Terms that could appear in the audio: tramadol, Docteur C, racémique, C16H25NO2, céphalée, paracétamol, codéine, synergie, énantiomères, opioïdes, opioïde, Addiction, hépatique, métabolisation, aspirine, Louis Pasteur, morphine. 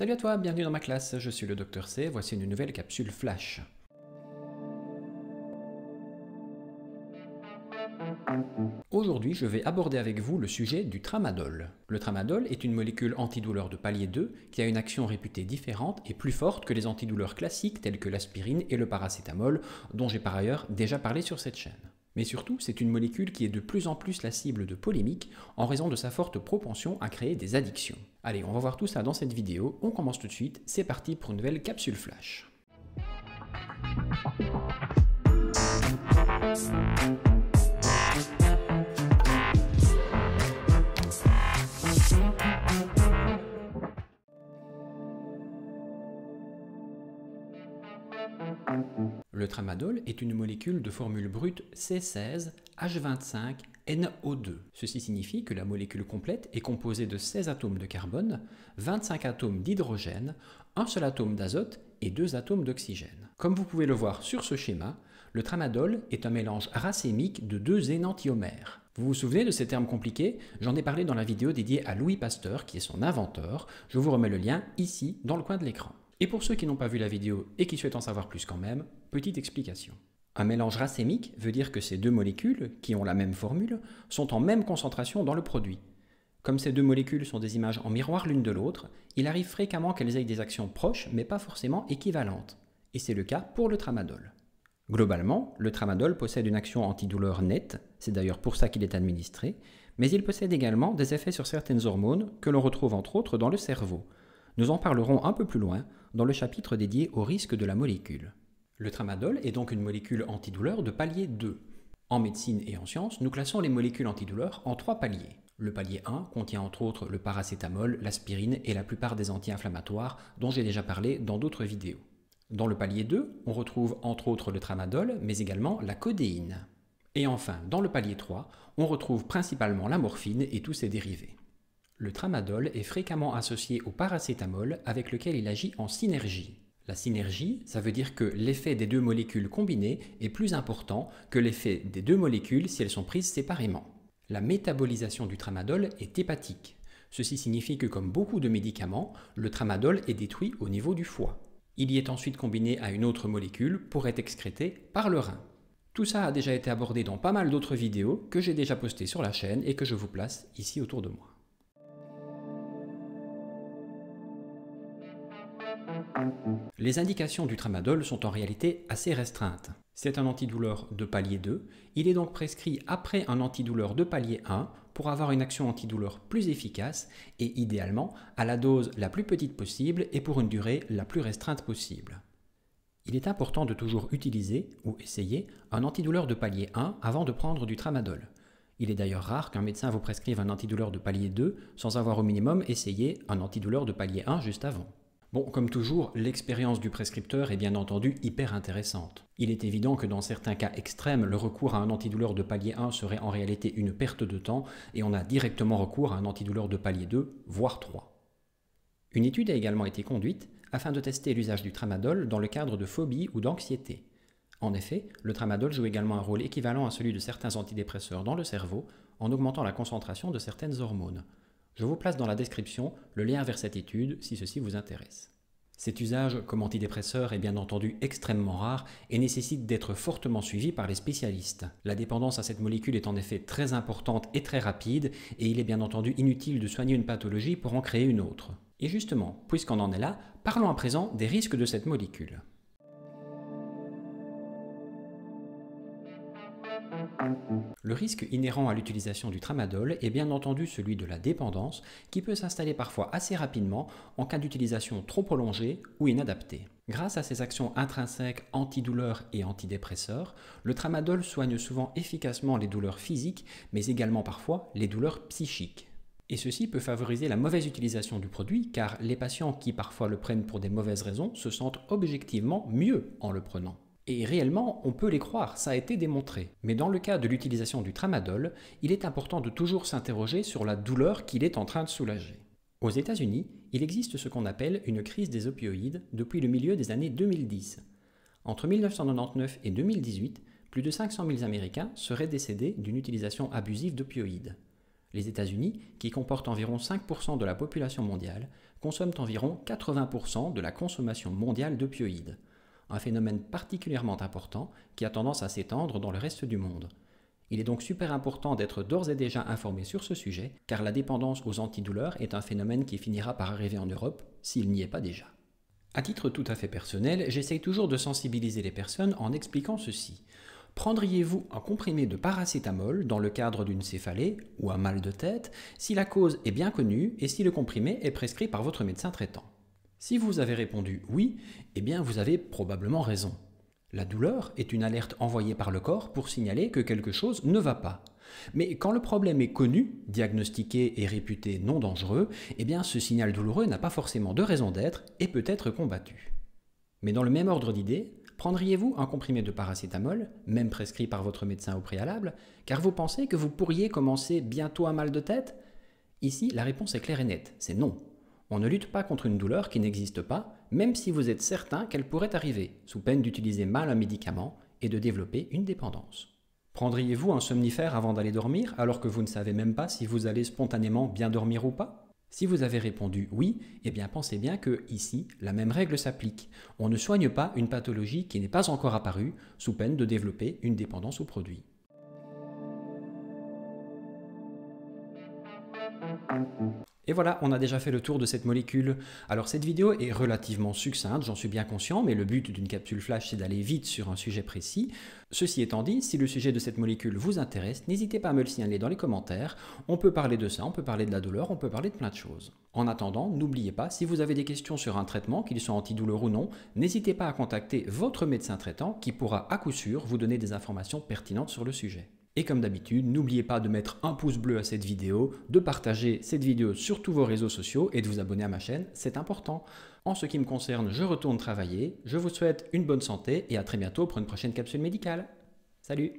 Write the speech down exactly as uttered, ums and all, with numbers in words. Salut à toi, bienvenue dans ma classe, je suis le Docteur C, voici une nouvelle capsule flash. Aujourd'hui, je vais aborder avec vous le sujet du tramadol. Le tramadol est une molécule antidouleur de palier deux qui a une action réputée différente et plus forte que les antidouleurs classiques tels que l'aspirine et le paracétamol, dont j'ai par ailleurs déjà parlé sur cette chaîne. Mais surtout, c'est une molécule qui est de plus en plus la cible de polémiques en raison de sa forte propension à créer des addictions. Allez, on va voir tout ça dans cette vidéo, on commence tout de suite, c'est parti pour une nouvelle capsule flash. Le tramadol est une molécule de formule brute C seize H vingt-cinq N O deux. Ceci signifie que la molécule complète est composée de seize atomes de carbone, vingt-cinq atomes d'hydrogène, un seul atome d'azote et deux atomes d'oxygène. Comme vous pouvez le voir sur ce schéma, le tramadol est un mélange racémique de deux énantiomères. Vous vous souvenez de ces termes compliqués? J'en ai parlé dans la vidéo dédiée à Louis Pasteur, qui est son inventeur. Je vous remets le lien ici, dans le coin de l'écran. Et pour ceux qui n'ont pas vu la vidéo et qui souhaitent en savoir plus quand même, petite explication. Un mélange racémique veut dire que ces deux molécules, qui ont la même formule, sont en même concentration dans le produit. Comme ces deux molécules sont des images en miroir l'une de l'autre, il arrive fréquemment qu'elles aient des actions proches mais pas forcément équivalentes. Et c'est le cas pour le tramadol. Globalement, le tramadol possède une action antidouleur nette, c'est d'ailleurs pour ça qu'il est administré, mais il possède également des effets sur certaines hormones que l'on retrouve entre autres dans le cerveau. Nous en parlerons un peu plus loin dans le chapitre dédié au risque de la molécule. Le tramadol est donc une molécule antidouleur de palier deux. En médecine et en sciences, nous classons les molécules antidouleurs en trois paliers. Le palier un contient entre autres le paracétamol, l'aspirine et la plupart des anti-inflammatoires dont j'ai déjà parlé dans d'autres vidéos. Dans le palier deux, on retrouve entre autres le tramadol, mais également la codéine. Et enfin, dans le palier trois, on retrouve principalement la morphine et tous ses dérivés. Le tramadol est fréquemment associé au paracétamol avec lequel il agit en synergie. La synergie, ça veut dire que l'effet des deux molécules combinées est plus important que l'effet des deux molécules si elles sont prises séparément. La métabolisation du tramadol est hépatique. Ceci signifie que comme beaucoup de médicaments, le tramadol est détruit au niveau du foie. Il y est ensuite combiné à une autre molécule pour être excrété par le rein. Tout ça a déjà été abordé dans pas mal d'autres vidéos que j'ai déjà postées sur la chaîne et que je vous place ici autour de moi. Les indications du tramadol sont en réalité assez restreintes. C'est un antidouleur de palier deux, il est donc prescrit après un antidouleur de palier un pour avoir une action antidouleur plus efficace et idéalement à la dose la plus petite possible et pour une durée la plus restreinte possible. Il est important de toujours utiliser ou essayer un antidouleur de palier un avant de prendre du tramadol. Il est d'ailleurs rare qu'un médecin vous prescrive un antidouleur de palier deux sans avoir au minimum essayé un antidouleur de palier un juste avant. Bon, comme toujours, l'expérience du prescripteur est bien entendu hyper intéressante. Il est évident que dans certains cas extrêmes, le recours à un antidouleur de palier un serait en réalité une perte de temps et on a directement recours à un antidouleur de palier deux, voire trois. Une étude a également été conduite afin de tester l'usage du tramadol dans le cadre de phobie ou d'anxiété. En effet, le tramadol joue également un rôle équivalent à celui de certains antidépresseurs dans le cerveau en augmentant la concentration de certaines hormones. Je vous place dans la description le lien vers cette étude si ceci vous intéresse. Cet usage comme antidépresseur est bien entendu extrêmement rare et nécessite d'être fortement suivi par les spécialistes. La dépendance à cette molécule est en effet très importante et très rapide et il est bien entendu inutile de soigner une pathologie pour en créer une autre. Et justement, puisqu'on en est là, parlons à présent des risques de cette molécule. Le risque inhérent à l'utilisation du tramadol est bien entendu celui de la dépendance qui peut s'installer parfois assez rapidement en cas d'utilisation trop prolongée ou inadaptée. Grâce à ses actions intrinsèques antidouleurs et antidépresseurs, le tramadol soigne souvent efficacement les douleurs physiques mais également parfois les douleurs psychiques. Et ceci peut favoriser la mauvaise utilisation du produit car les patients qui parfois le prennent pour des mauvaises raisons se sentent objectivement mieux en le prenant. Et réellement, on peut les croire, ça a été démontré. Mais dans le cas de l'utilisation du tramadol, il est important de toujours s'interroger sur la douleur qu'il est en train de soulager. Aux États-Unis, il existe ce qu'on appelle une crise des opioïdes depuis le milieu des années deux mille dix. Entre mille neuf cent quatre-vingt-dix-neuf et deux mille dix-huit, plus de cinq cent mille Américains seraient décédés d'une utilisation abusive d'opioïdes. Les États-Unis, qui comportent environ cinq pour cent de la population mondiale, consomment environ quatre-vingts pour cent de la consommation mondiale d'opioïdes, un phénomène particulièrement important qui a tendance à s'étendre dans le reste du monde. Il est donc super important d'être d'ores et déjà informé sur ce sujet, car la dépendance aux antidouleurs est un phénomène qui finira par arriver en Europe s'il n'y est pas déjà. À titre tout à fait personnel, j'essaye toujours de sensibiliser les personnes en expliquant ceci. Prendriez-vous un comprimé de paracétamol dans le cadre d'une céphalée ou un mal de tête si la cause est bien connue et si le comprimé est prescrit par votre médecin traitant? Si vous avez répondu oui, eh bien vous avez probablement raison. La douleur est une alerte envoyée par le corps pour signaler que quelque chose ne va pas. Mais quand le problème est connu, diagnostiqué et réputé non dangereux, eh bien ce signal douloureux n'a pas forcément de raison d'être et peut être combattu. Mais dans le même ordre d'idée, prendriez-vous un comprimé de paracétamol, même prescrit par votre médecin au préalable, car vous pensez que vous pourriez commencer bientôt un mal de tête? Ici, la réponse est claire et nette, c'est non. On ne lutte pas contre une douleur qui n'existe pas, même si vous êtes certain qu'elle pourrait arriver, sous peine d'utiliser mal un médicament et de développer une dépendance. Prendriez-vous un somnifère avant d'aller dormir, alors que vous ne savez même pas si vous allez spontanément bien dormir ou pas? Si vous avez répondu oui, eh bien pensez bien que, ici, la même règle s'applique. On ne soigne pas une pathologie qui n'est pas encore apparue, sous peine de développer une dépendance au produit. Et voilà, on a déjà fait le tour de cette molécule. Alors cette vidéo est relativement succincte, j'en suis bien conscient, mais le but d'une capsule flash c'est d'aller vite sur un sujet précis. Ceci étant dit, si le sujet de cette molécule vous intéresse, n'hésitez pas à me le signaler dans les commentaires. On peut parler de ça, on peut parler de la douleur, on peut parler de plein de choses. En attendant, n'oubliez pas, si vous avez des questions sur un traitement, qu'il soit antidouleur ou non, n'hésitez pas à contacter votre médecin traitant qui pourra à coup sûr vous donner des informations pertinentes sur le sujet. Et comme d'habitude, n'oubliez pas de mettre un pouce bleu à cette vidéo, de partager cette vidéo sur tous vos réseaux sociaux et de vous abonner à ma chaîne, c'est important. En ce qui me concerne, je retourne travailler, je vous souhaite une bonne santé et à très bientôt pour une prochaine capsule médicale. Salut!